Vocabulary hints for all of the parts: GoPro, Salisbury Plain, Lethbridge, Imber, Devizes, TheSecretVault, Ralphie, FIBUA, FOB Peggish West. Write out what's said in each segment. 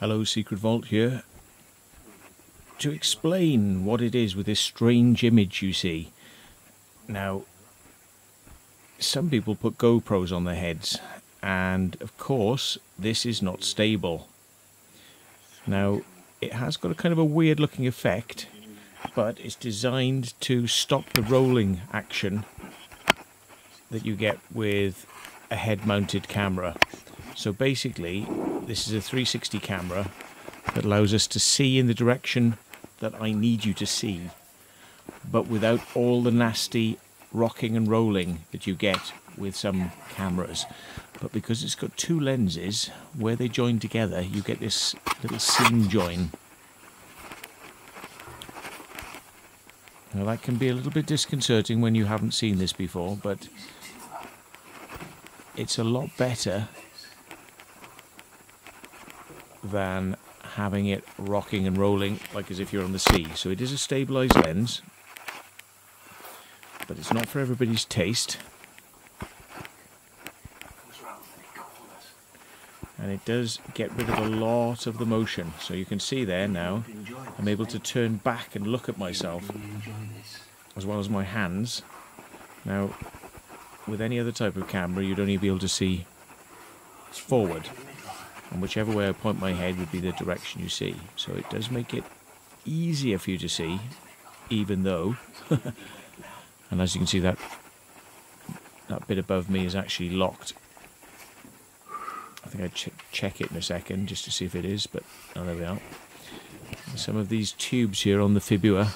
Hello, Secret Vault here. To explain what it is with this strange image you see. Now, some people put GoPros on their heads, and of course, this is not stable. Now, it has got a kind of a weird looking effect, but it's designed to stop the rolling action that you get with a head-mounted camera. So basically, this is a 360 camera that allows us to see in the direction that I need you to see, but without all the nasty rocking and rolling that you get with some cameras. But because it's got two lenses, where they join together, you get this little seam join. Now that can be a little bit disconcerting when you haven't seen this before, but it's a lot better than having it rocking and rolling like as if you're on the sea. So it is a stabilized lens, but it's not for everybody's taste, and it does get rid of a lot of the motion. So you can see there now I'm able to turn back and look at myself as well as my hands. Now with any other type of camera you'd only be able to see forward, and whichever way I point my head would be the direction you see. So it does make it easier for you to see, even though, and as you can see that bit above me is actually locked. I think I'd check it in a second just to see if it is, but oh, there we are. And some of these tubes here on the FIBUA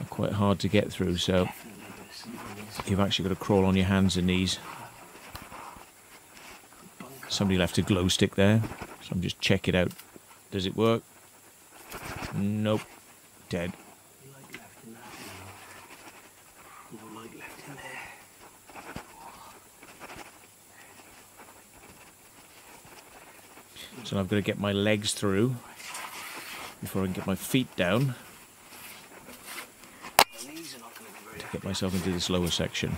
are quite hard to get through, so you've actually got to crawl on your hands and knees. Somebody left a glow stick there, so I'm just check it out. Does it work? Nope. Dead. So I've got to get my legs through before I can get my feet down to get myself into this lower section.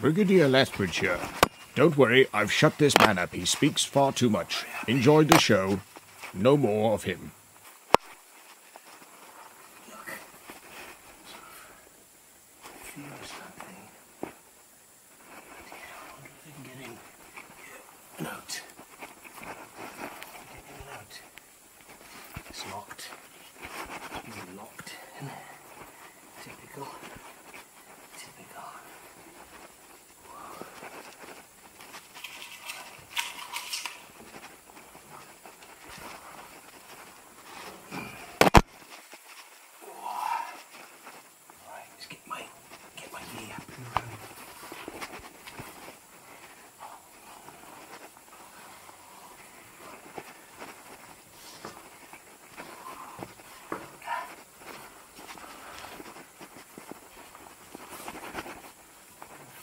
Brigadier Lethbridge here. Don't worry, I've shut this man up. He speaks far too much. Enjoy the show. No more of him. Look. I feel something. I wonder if I can get him out. Get him out. It's locked. He's locked in there. Typical.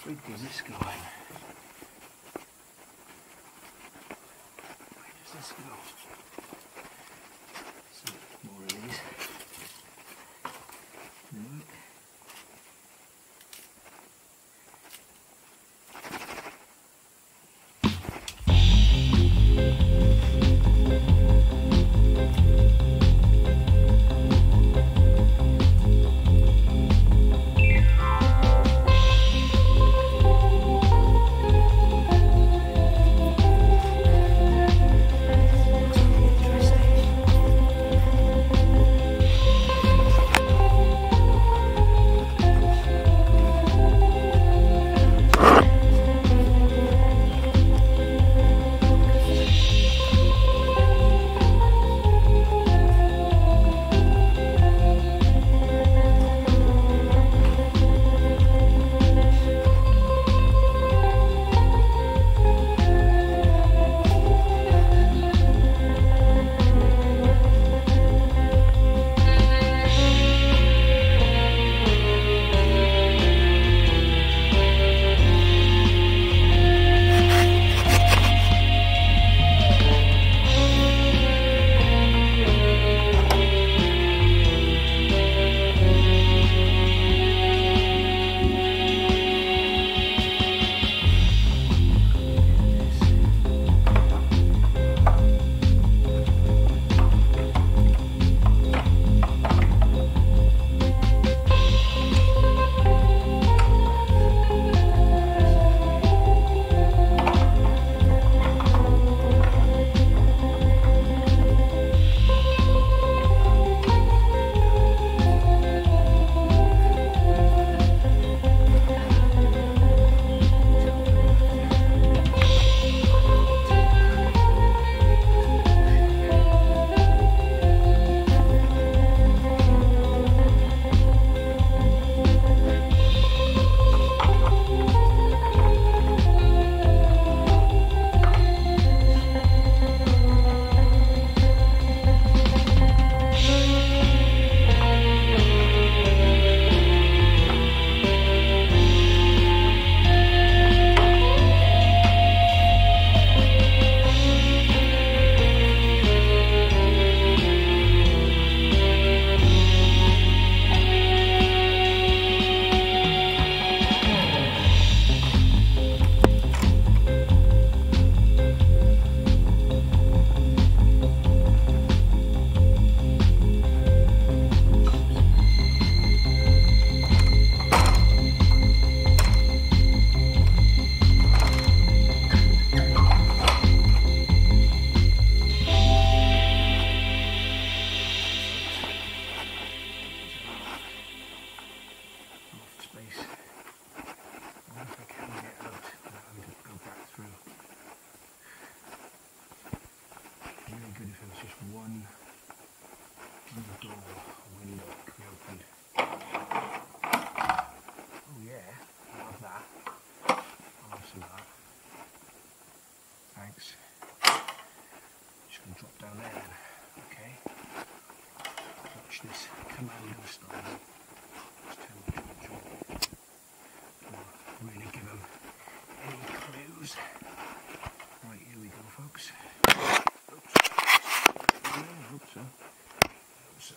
Where does this go? Where does this go? Some more of these. Look. Watch this commando style. Just tell me what you want. Don't really give them any clues. Right, here we go, folks. Oops. I hope so. I hope so.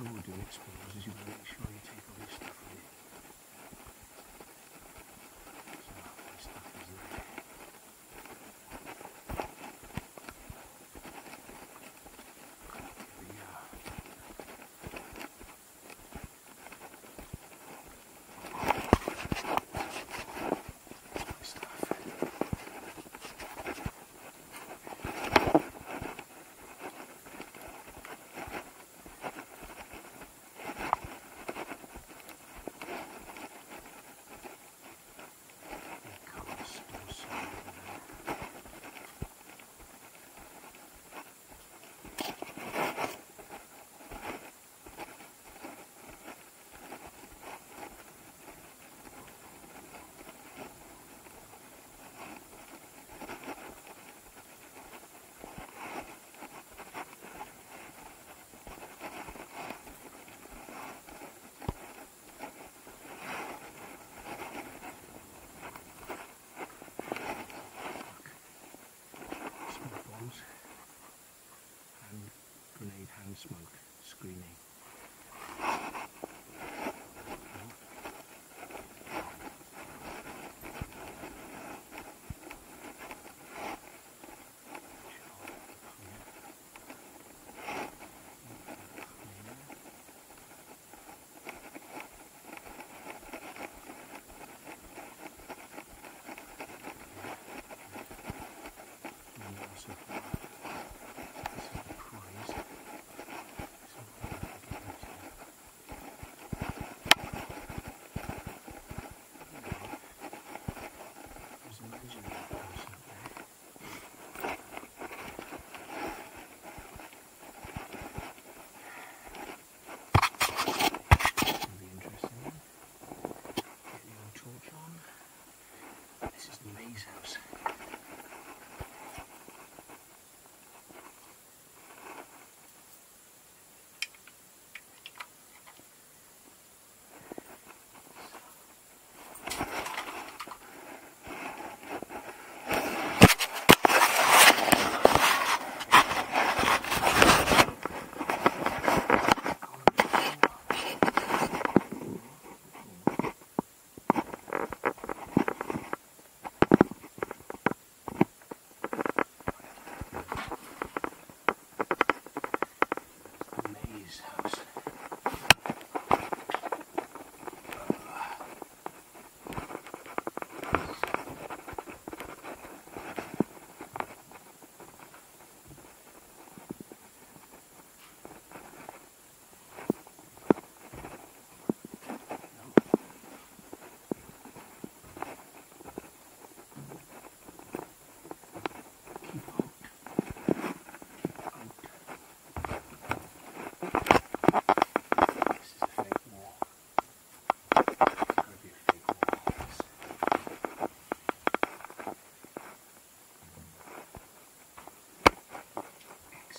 What we'll do next is you make sure you take all this stuff with you. So, this stuff is there.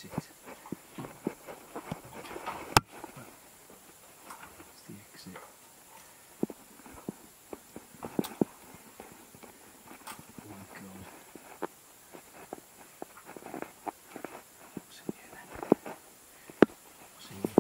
exit. That's the exit. Oh my God. What's in here then? What's in here, folks?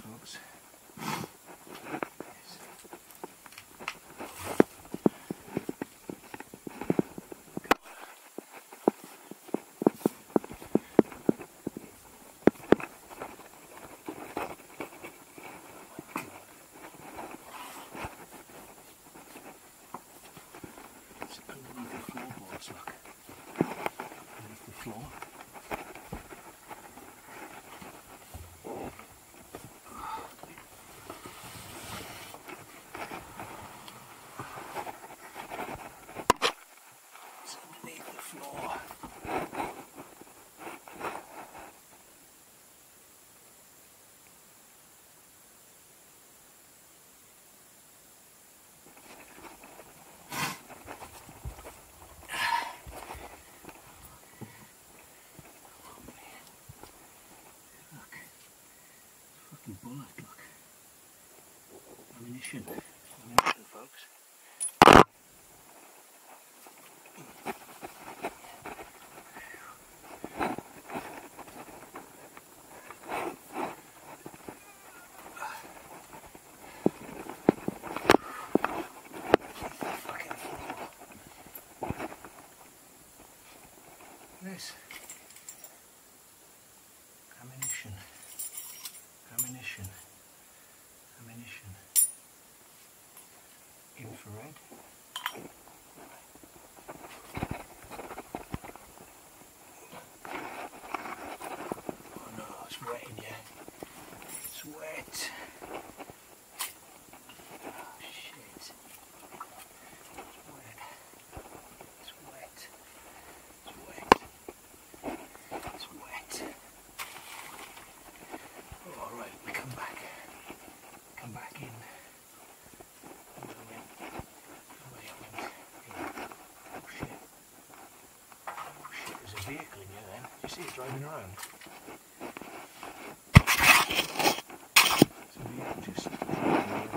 Bullet, look. Ammunition. Ammunition, folks. Fucking floor. This. Ammunition. Ammunition, ammunition, infrared, oh no, it's wet in here, it's wet, oh shit, it's wet, it's wet, it's wet, it's wet, it's wet. Alright, we come back in. Oh shit. Oh shit, there's a vehicle in here then. Do you see it driving around? There's a vehicle just driving around.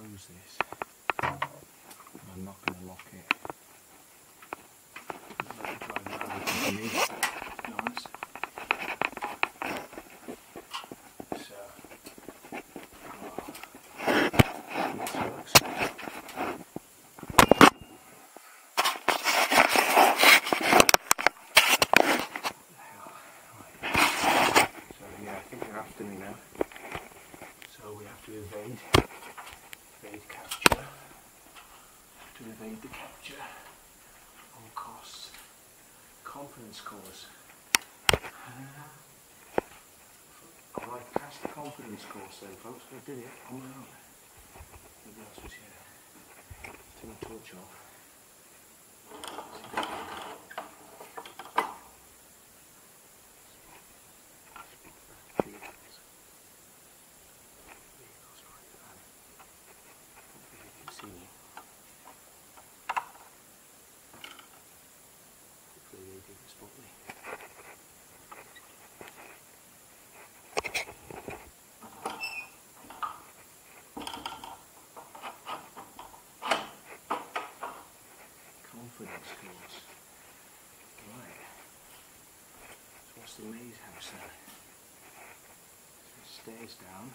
Oops. This. I'm not going to lock it. I'm going to drive around with me, to be honest. So, this works. So yeah, I think they're after me now. So we have to evade. Evade capture, to evade the capture on costs, confidence cause. I right past the confidence cause then, folks, but I did it on my own. Nobody else was here. Turn the torch off. Confidence scores. Right. So what's the maze house then? So stairs down.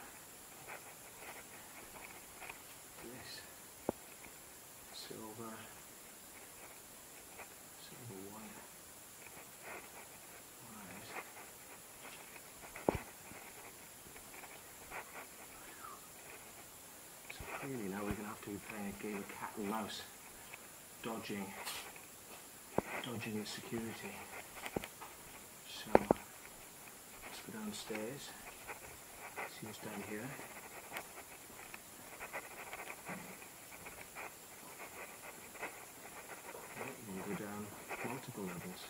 This. Silver. Silver wire. Right. So clearly now we're going to have to be playing a game of cat and mouse. Dodging the security. So let's go downstairs. See what's down here. We'll go down multiple levels.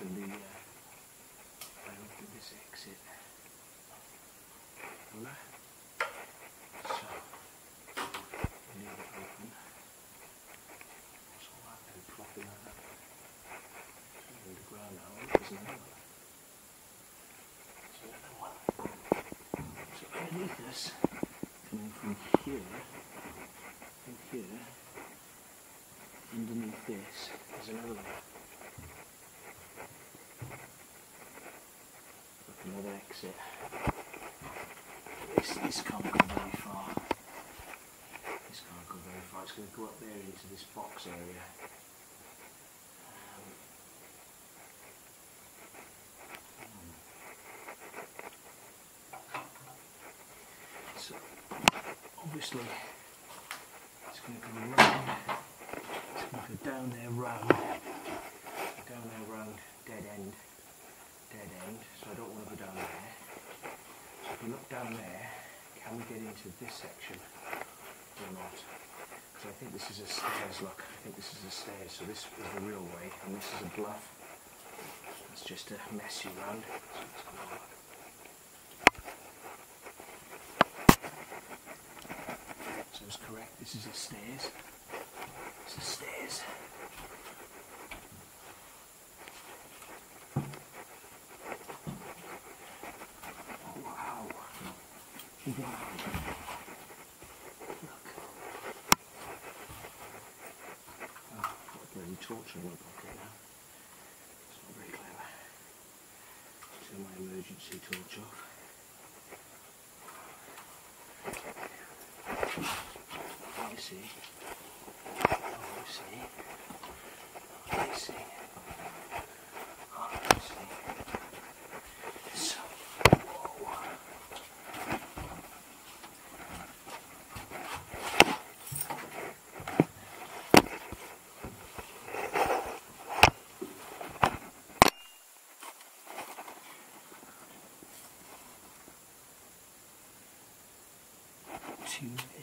right up to this exit. Hello? So, we need it open. What's all that been flopping out? It's in the ground now, there's another one. There's another one. So underneath us, coming from here, and here, underneath this, there's another one. Another exit. This can't go very far. This can't go very far. It's going to go up there into this box area. So, obviously, it's going to go round. It's going to go down there round. Down there round. Dead end. Dead end, so I don't want to go down there. So if we look down there, can we get into this section or not? Because I think this is a stairs, look. I think this is a stairs, so this is the real way, and this is a bluff. It's just a messy round. So let's go on. So it's correct, this is a stairs. It's a stairs. Wow. Look. Oh, what a bloody torture in my pocket now. It's not very clever. Turn my emergency torch off. I see. I see. I see. I see.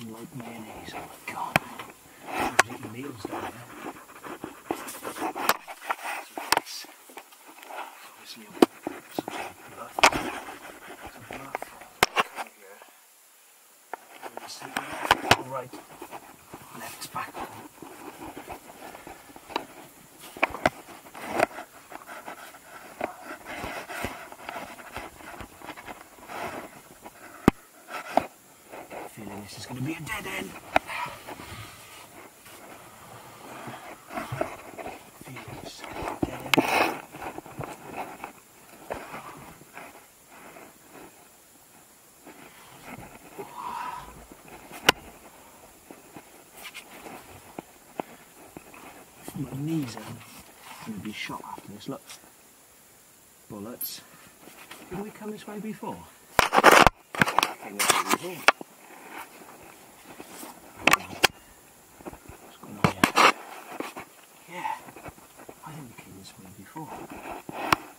In like mayonnaise, oh my god, I was eating meals down there. It's obviously a bluff. It's a bluff. Come here. All right, left is back. This is going to be a dead end. My knees are going to be shot after this. Look, bullets. Didn't we come this way before? I came this way before.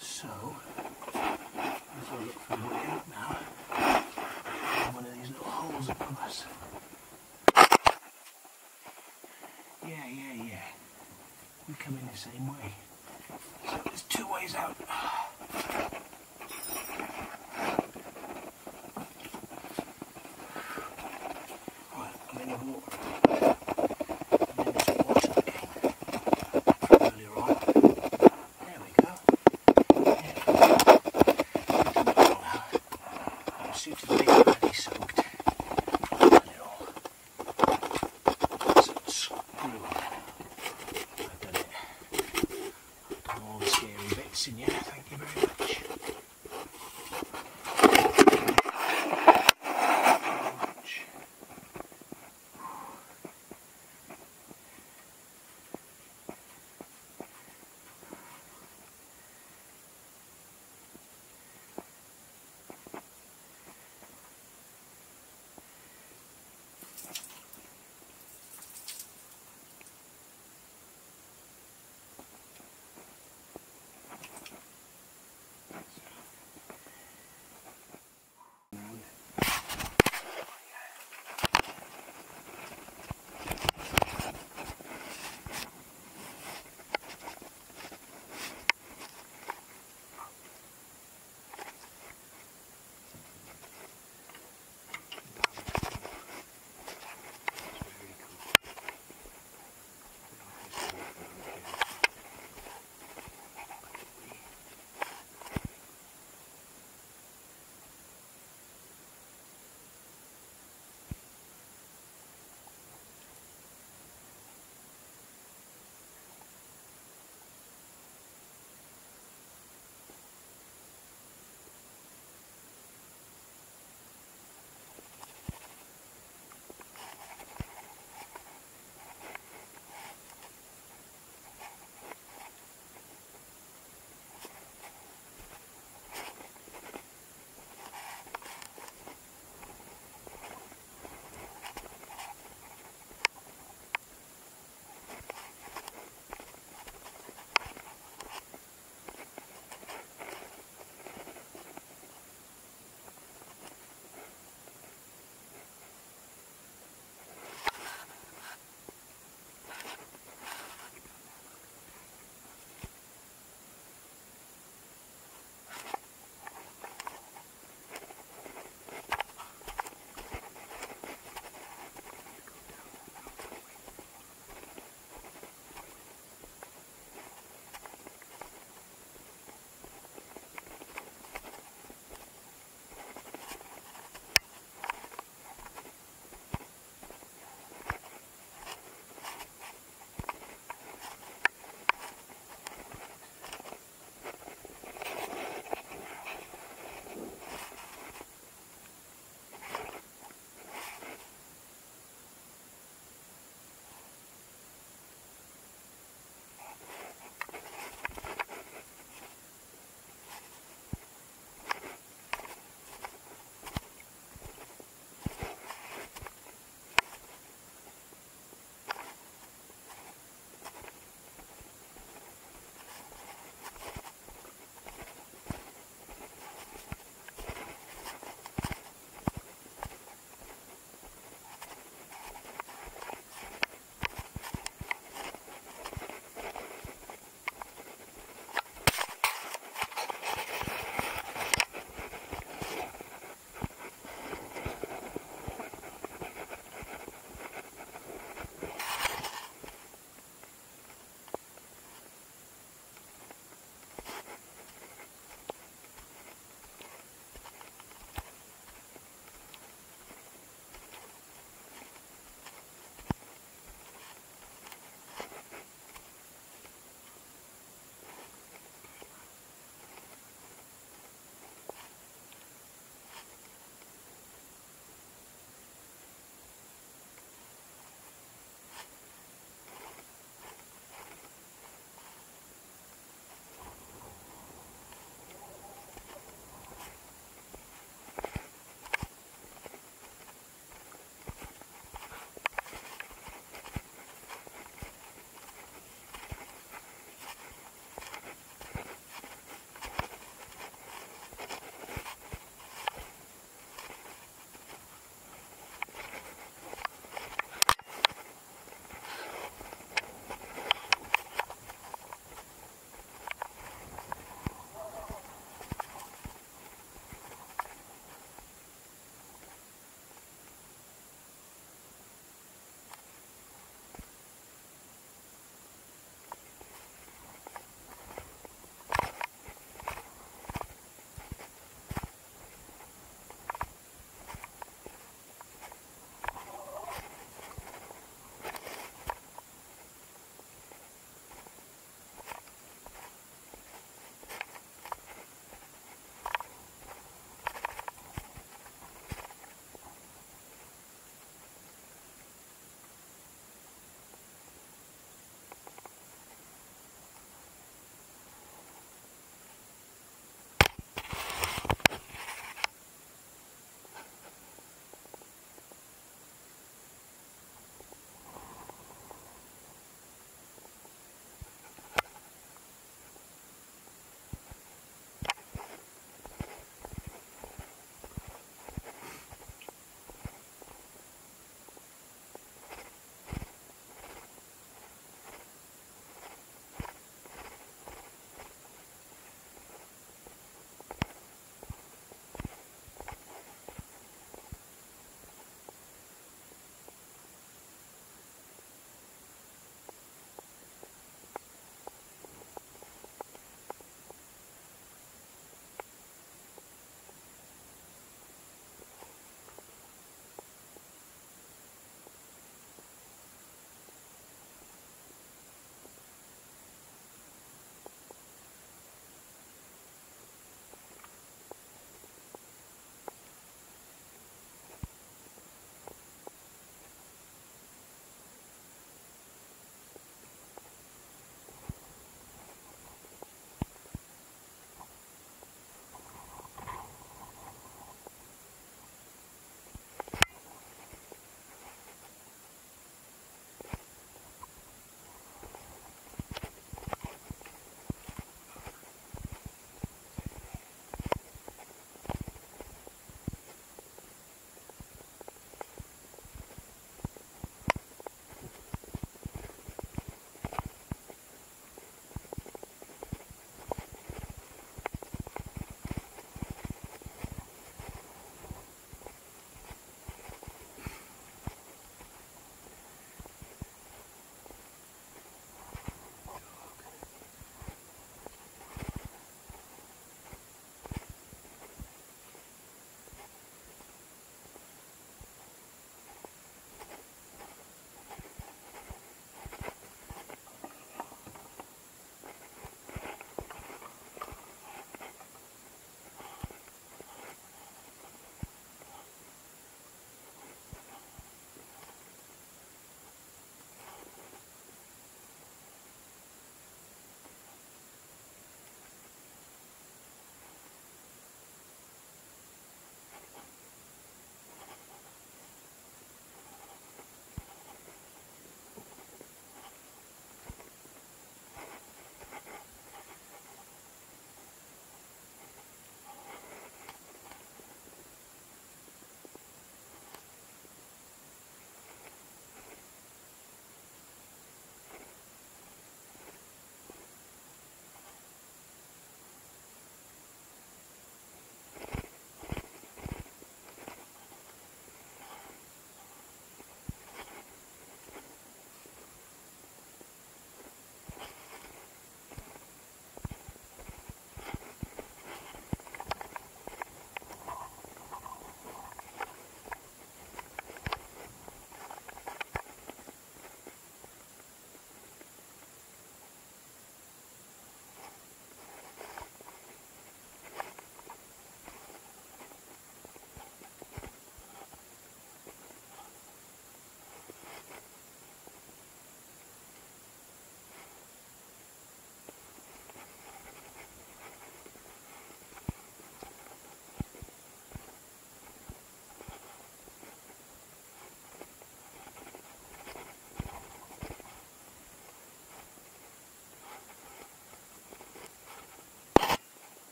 So, as I look for the way out now, one of these little holes above us. Yeah. We come in the same way. So there's two ways out. Right, I'm in the water.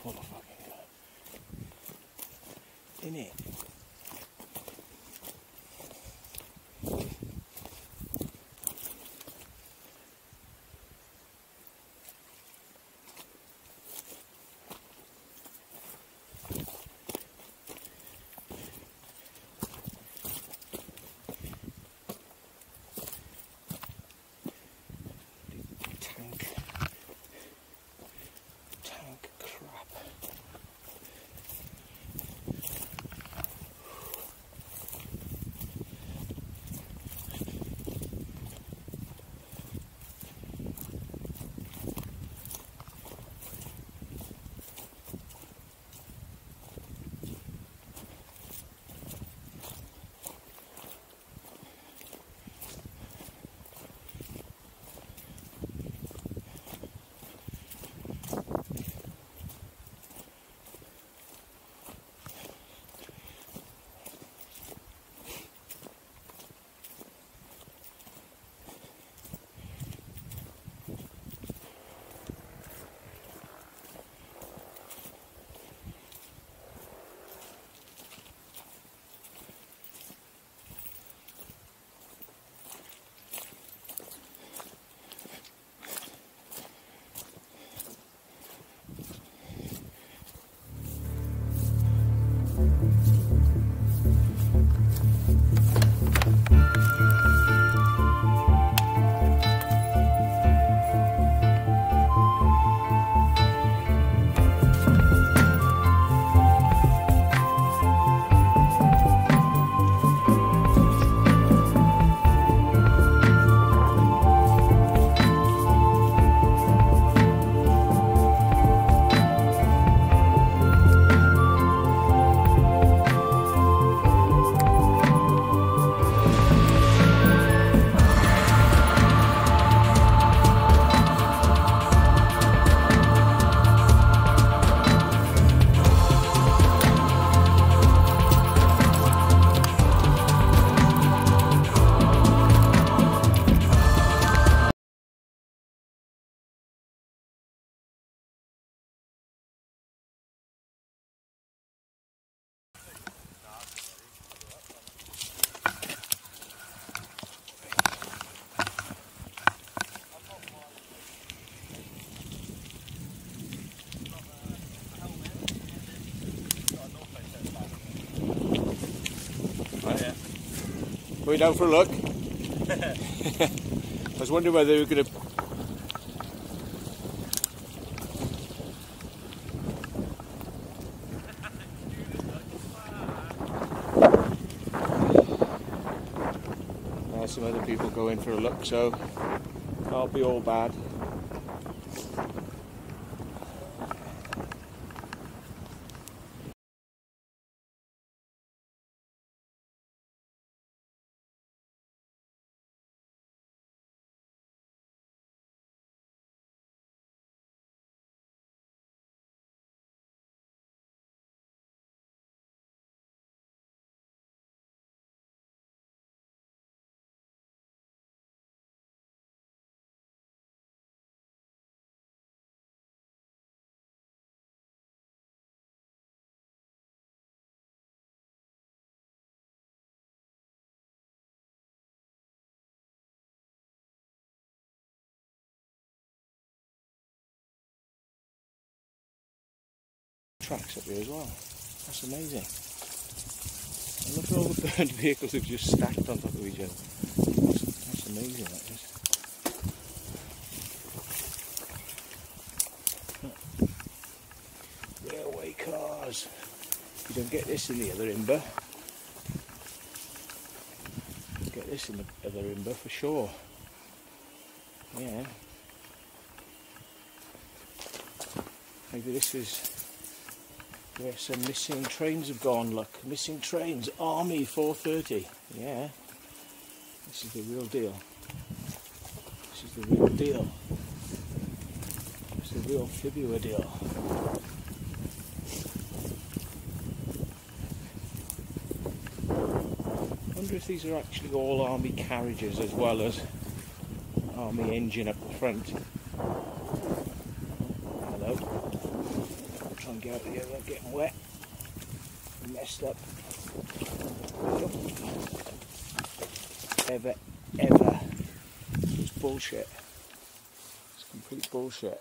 for the fucking love. Innit? Going down for a look. I was wondering whether we could have. Some other people go in for a look, so can't be all bad. Tracks up here as well. That's amazing. And look at all the burned vehicles they've just stacked on top of each other. That's amazing, that is. Railway cars. You don't get this in the other Imber. You get this in the other Imber for sure. Yeah. Maybe this is where some missing trains have gone, look. Missing trains, Army 430. Yeah. This is the real deal. This is the real deal. This is the real FIBUA deal. I wonder if these are actually all Army carriages as well as Army engine up the front. Hello. and get up here without getting wet and messed up. Ever. It's bullshit. It's complete bullshit.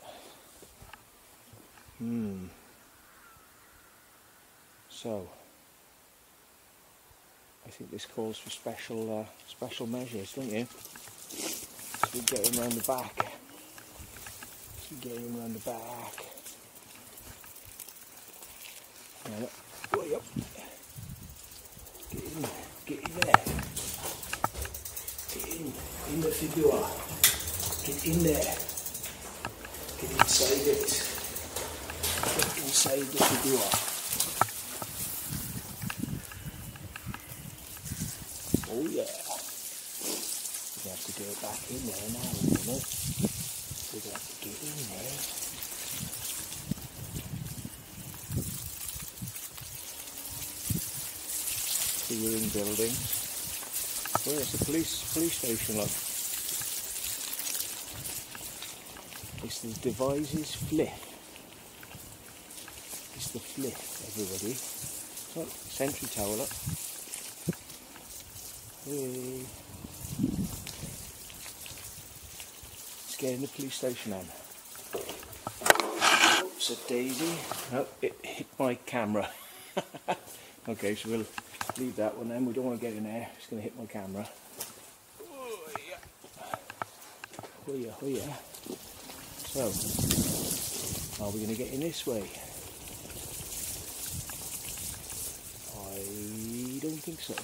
So, I think this calls for special measures, don't you? So we get him round the back. Now, way up. Get in the fibula. Get in there. Get inside it. Get inside the fibula. Oh yeah, we have to get it back in there now, we have to get in there. So we're in building. Oh, it's a police station, look. It's the Devizes Flith. It's the Flith, everybody. Oh, sentry tower, look. Hey. It's getting the police station on. Oops, a daisy. Oh, it hit my camera. Okay, so we'll leave that one then. We don't want to get in there. It's going to hit my camera. Oh yeah. So, are we going to get in this way? I don't think so.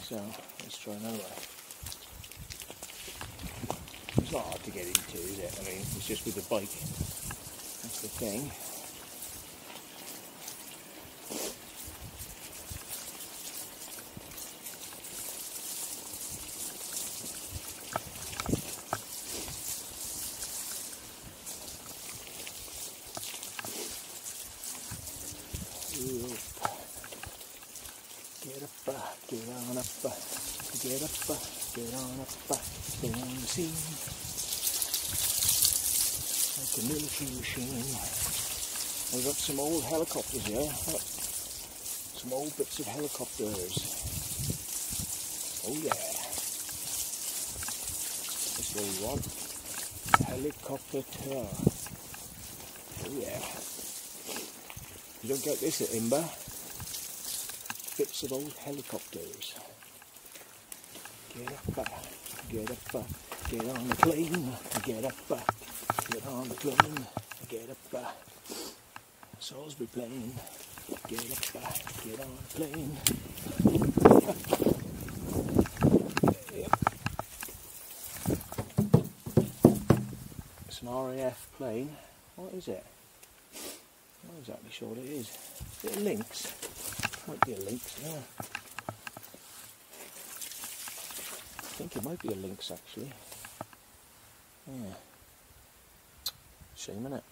So let's try another way. It's not hard to get into, is it? I mean, it's just with the bike. That's the thing. Like a military machine. We've got some old helicopters here. Look. Some old bits of helicopters. Oh yeah. That's what we want. Helicopter tour. Oh yeah. You don't get this at Imber. Bits of old helicopters. Get up, get on the plane, get on the plane, Salisbury plane, get on the plane. It's an RAF plane. What is it? I'm not exactly sure what it is. Is it a lynx? Might be a lynx, yeah. I think it might be a lynx actually. Yeah. Shame, innit?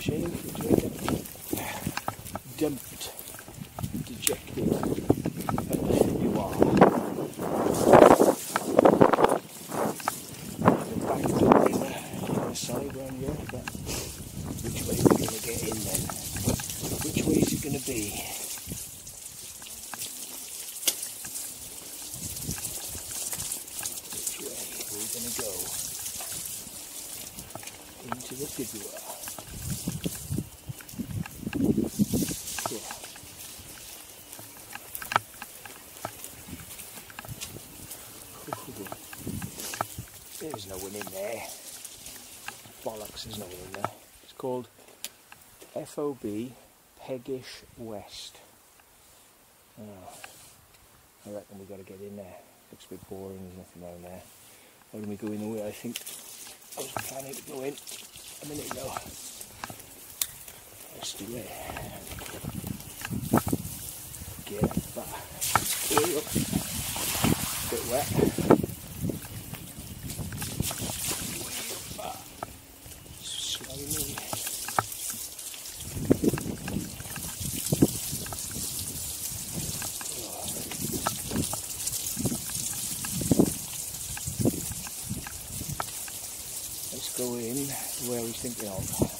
Shame for Jacob. Dumped. Dejected. You are. The back door in the side round here, but which way are we going to get in then? Which way is it going to be? Into the FIBUA. Yeah. There's no one in there. Bollocks, there's no one in there. It's called FOB Peggish West. Oh, I reckon we've got to get in there. Looks a bit boring, there's nothing around there. Why don't we go in the way I think? I was planning to go in a minute ago. Let's do it. Get back. Way up. Bit wet. Way up back. Slimy. go in where we're thinking of.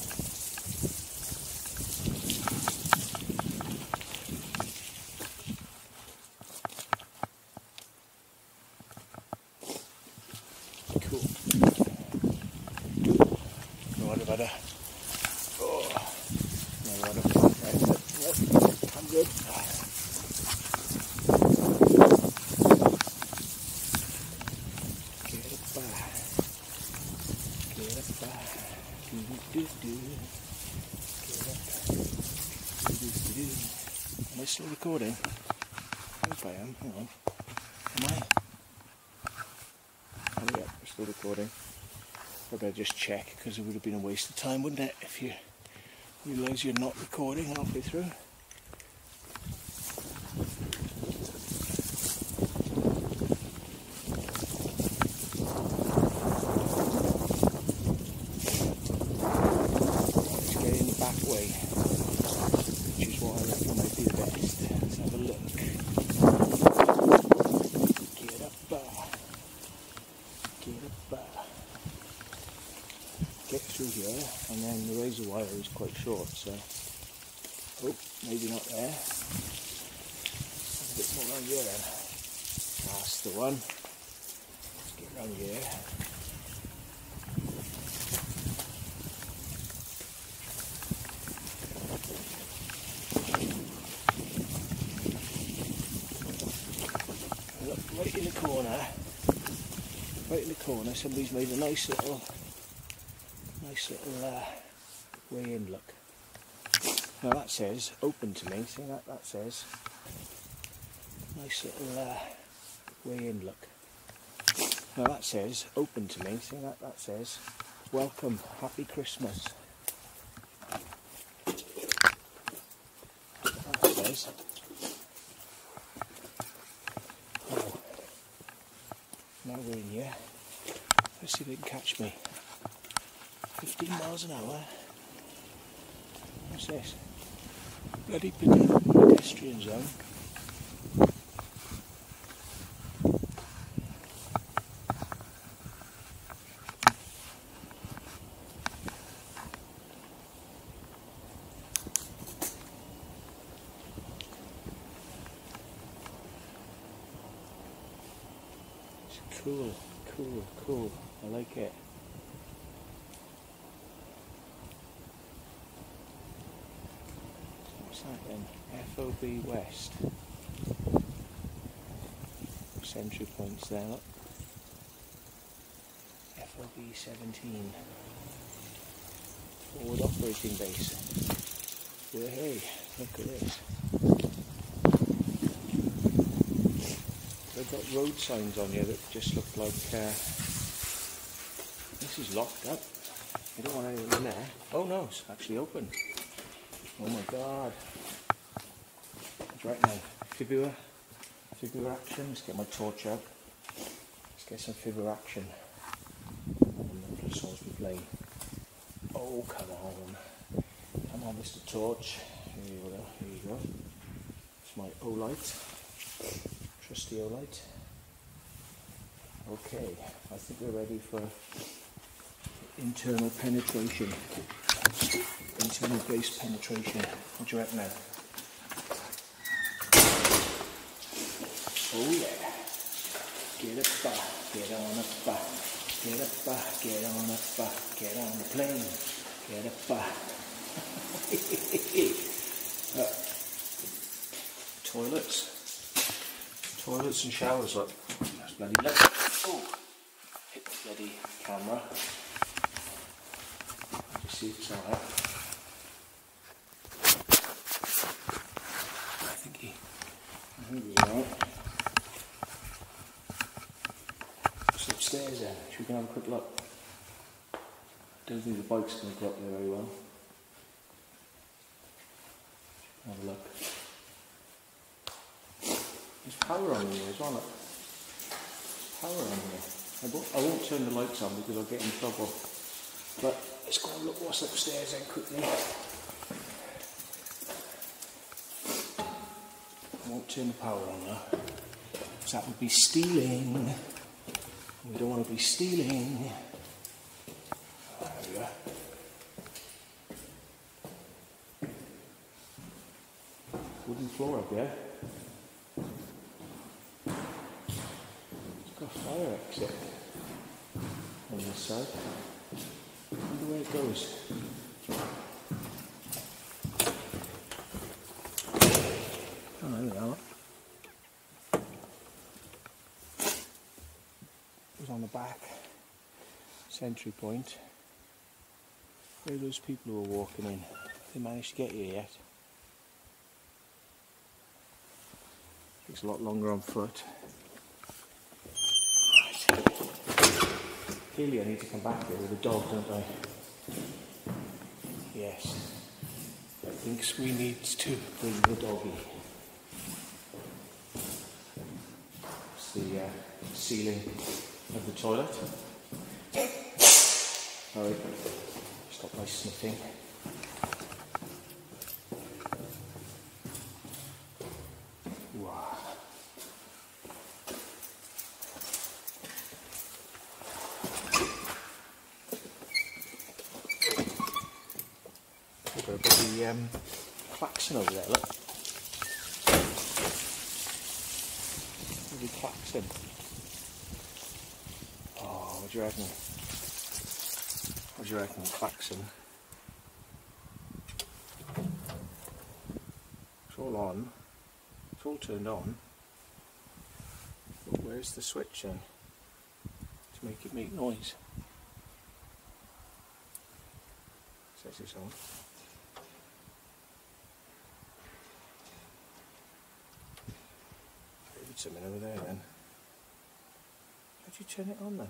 Am I still recording? I hope I am. Hang on. Am I? Oh yeah, we're still recording. I better just check, because it would have been a waste of time, wouldn't it, if you realise you're not recording halfway through. Quite short, so oh, maybe not there. A bit more around here then. That's the one. Let's get around here. Look, right in the corner. Right in the corner, somebody's made a nice little way in, look. Now that says open to me. See that says nice little way in, look. Now that says open to me. See that says welcome, happy Christmas. That says oh. Now we're in here. Let's see if they can catch me. 15 miles an hour. What's this? Bloody pedestrian zone. It's cool. I like it. FOB West. Century points there, look. FOB 17. Forward operating base. Well, hey, look at this. They've got road signs on here that just look like... this is locked up. I don't want anyone in there. Oh no, it's actually open. Oh my god. It's right now. FIBUA action. Let's get my torch out. Let's get some FIBUA action. And the songs we play. Oh, come on. Come on, Mr. Torch. Here you go. Here you go. It's my O-light. Trusty O-light. Okay. I think we're ready for internal penetration. Internal base penetration. What do you reckon now? Oh yeah. Get up, get on up, get up, get on up, get on the plane. Get up. Toilets. Toilets and showers, look. That's bloody lucky. Oh, hit the bloody camera. Just see if it's alright. Upstairs then, so we can have a quick look. Don't think the bike's going to go up there very well. Have a look. There's power on here as well, look. Power on here. I won't turn the lights on because I'll get in trouble. But let's go and look what's upstairs then quickly. I won't turn the power on now, because that would be stealing. We don't want to be stealing. 了。估计左边边这个 fire exit on the side. And the way it goes. Oh, there we are. It was on the back entry point where those people who were walking in, they managed to get here yet. Takes a lot longer on foot. Right. Clearly I need to come back here with a dog, don't I? Yes. I think we need to bring the doggy. It's the ceiling of the toilet. Sorry, stop my sniffing. Wow. Got a bit of klaxon over there, look. Bloody klaxon. Oh, what do you reckon? What do you reckon, klaxon? It's all on. It's all turned on. But where's the switch then? To make it make noise. It says it's on. Maybe something over there then. How do you turn it on then?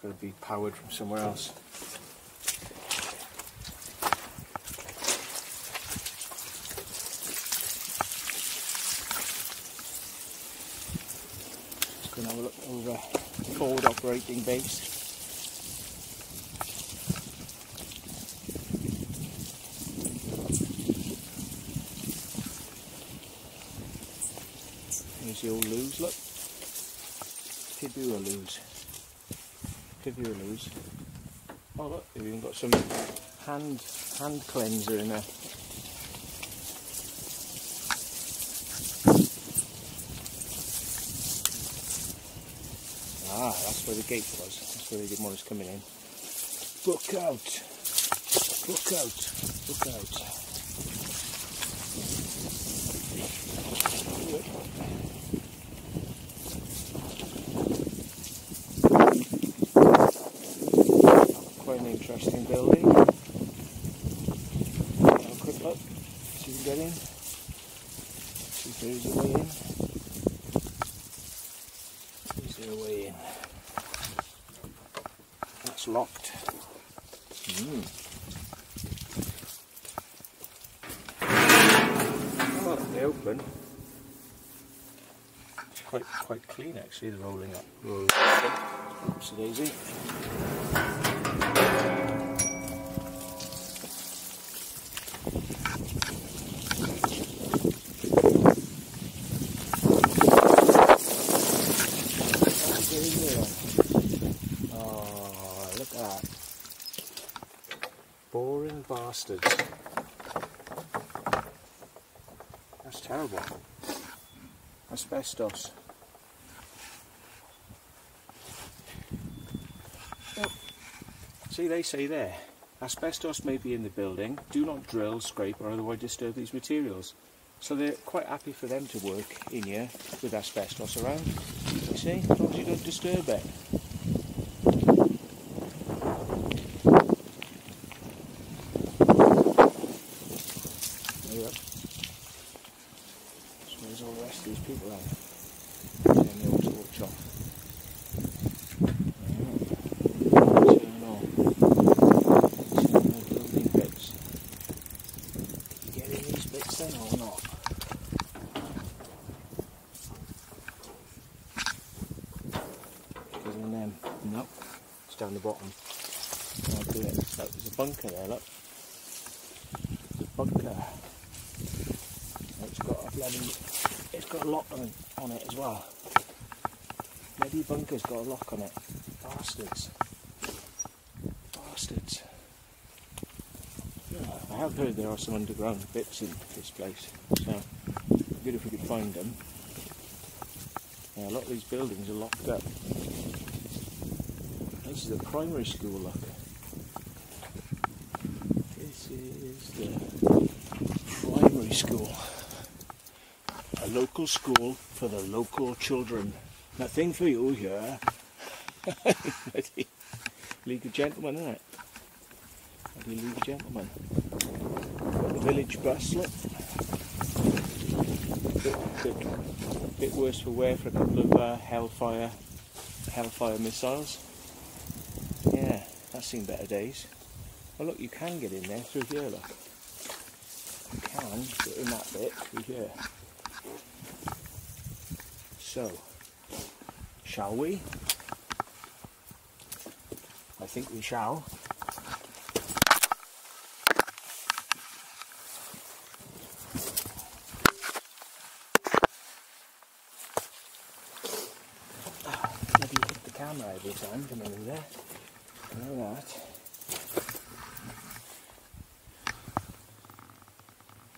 Got to be powered from somewhere else. Just going to have a look over forward operating base. Here's the old loose, look. FIBUA loose. FIBUA loose. Oh look, we've even got some hand cleanser in there. Ah, that's where the gate was. That's where they didn't want us coming in. Look out! Look out! Look out! Interesting building. Have a quick look, see if we can get in. See if there is a way in. Is there a way in? That's locked. Oh, they open. It's quite clean actually, the rolling up. Oopsie daisy. That's terrible. Asbestos. Oh. See, they say there, asbestos may be in the building. Do not drill, scrape, or otherwise disturb these materials. So they're quite happy for them to work in here with asbestos around. You see, as long as you don't disturb it. Down the bottom. I'll do it. Look, there's a bunker there, look. There's a bunker. bloody, it's got a lock on it as well. Maybe Bunker's got a lock on it. Bastards. Bastards. Yeah, I have heard there are some underground bits in this place, so good if we could find them. Yeah, a lot of these buildings are locked up. This is the primary school locker. This is the primary school. A local school for the local children. Nothing for you here. League of Gentlemen, isn't it? Bloody League of Gentlemen. Got the village bus, look. Bit worse for wear for a couple of hellfire missiles. Yeah, that's seen better days. Oh look, you can get in there through here, look. You can get in that bit through here. So, shall we? I think we shall. Maybe hit the camera every time coming in there. I know that.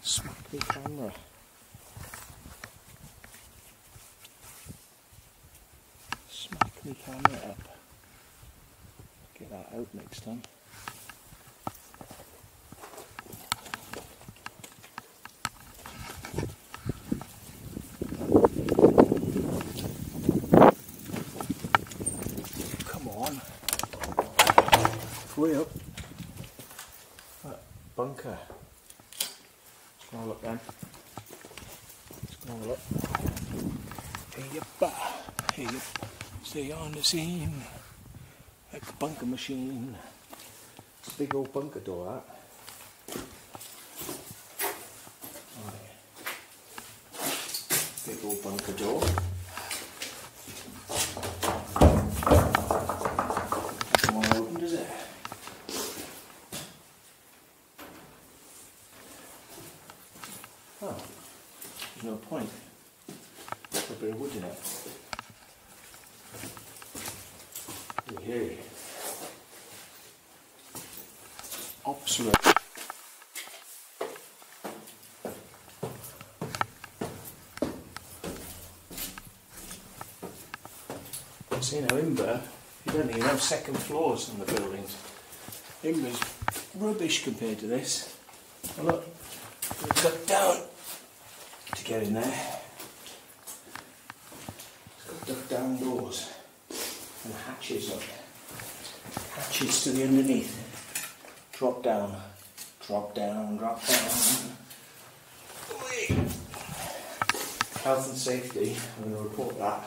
Smack the camera. Smack the camera up. Get that out next time. Come on. Way up. That bunker. Let's go and have a look then. Let's go and have a look. Hey up, hey up. Stay on the scene. Like a bunker machine. It's a big old bunker door, that. Oh, yeah. Big old bunker door. Doesn't want to open, does it? Oh, there's no point. There's a bit of wood in it. Hey. Obsolete. See now, Imber, you don't even have second floors in the buildings. Imber's rubbish compared to this. Well, look, we've got down to get in there. It's got duck down doors and hatches up. Hatches to the underneath. Drop down. Drop down, drop down. Whee! Health and safety, I'm going to report that.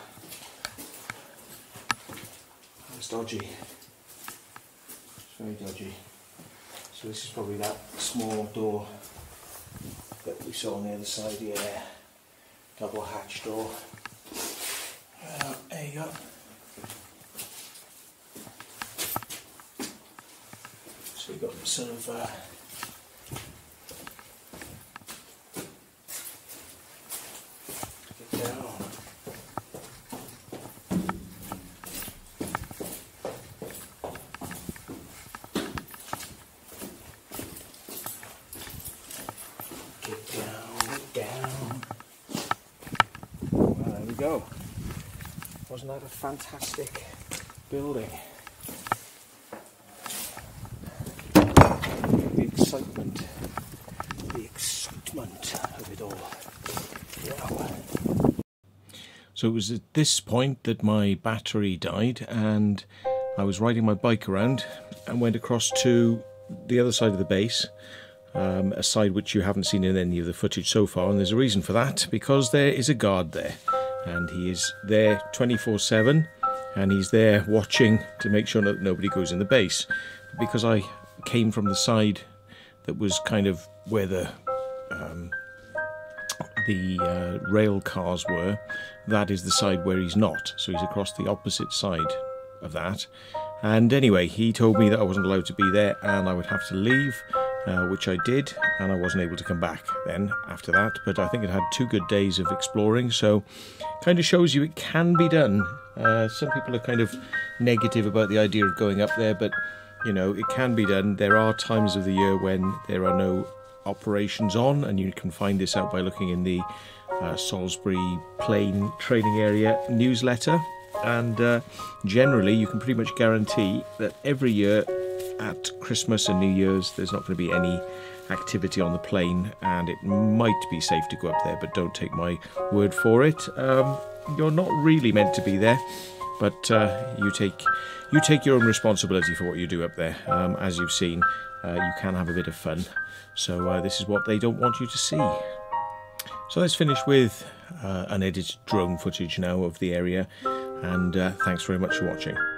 It's dodgy. It's very dodgy. So this is probably that small door that we saw on the other side here. Double hatch door. There you go. So we've got sort of get down. Get down, get down. Well, there we go. Wasn't that a fantastic building? The excitement of it all. Wow. So it was at this point that my battery died and I was riding my bike around and went across to the other side of the base, a side which you haven't seen in any of the footage so far, and there's a reason for that, because there is a guard there and he is there 24/7 and he's there watching to make sure that nobody goes in the base. Because I came from the side that was kind of where the rail cars were. That is the side where he's not, so he's across the opposite side of that. And anyway, he told me that I wasn't allowed to be there and I would have to leave, which I did, and I wasn't able to come back then after that, but I think it had 2 good days of exploring, so kind of shows you it can be done. Some people are kind of negative about the idea of going up there, but you know, it can be done. There are times of the year when there are no operations on, and you can find this out by looking in the Salisbury Plain Training Area newsletter, and generally you can pretty much guarantee that every year at Christmas and New Year's there's not going to be any activity on the plain, and it might be safe to go up there, but don't take my word for it. You're not really meant to be there, but you take your own responsibility for what you do up there. As you've seen, you can have a bit of fun, so this is what they don't want you to see. So let's finish with unedited drone footage now of the area, and thanks very much for watching.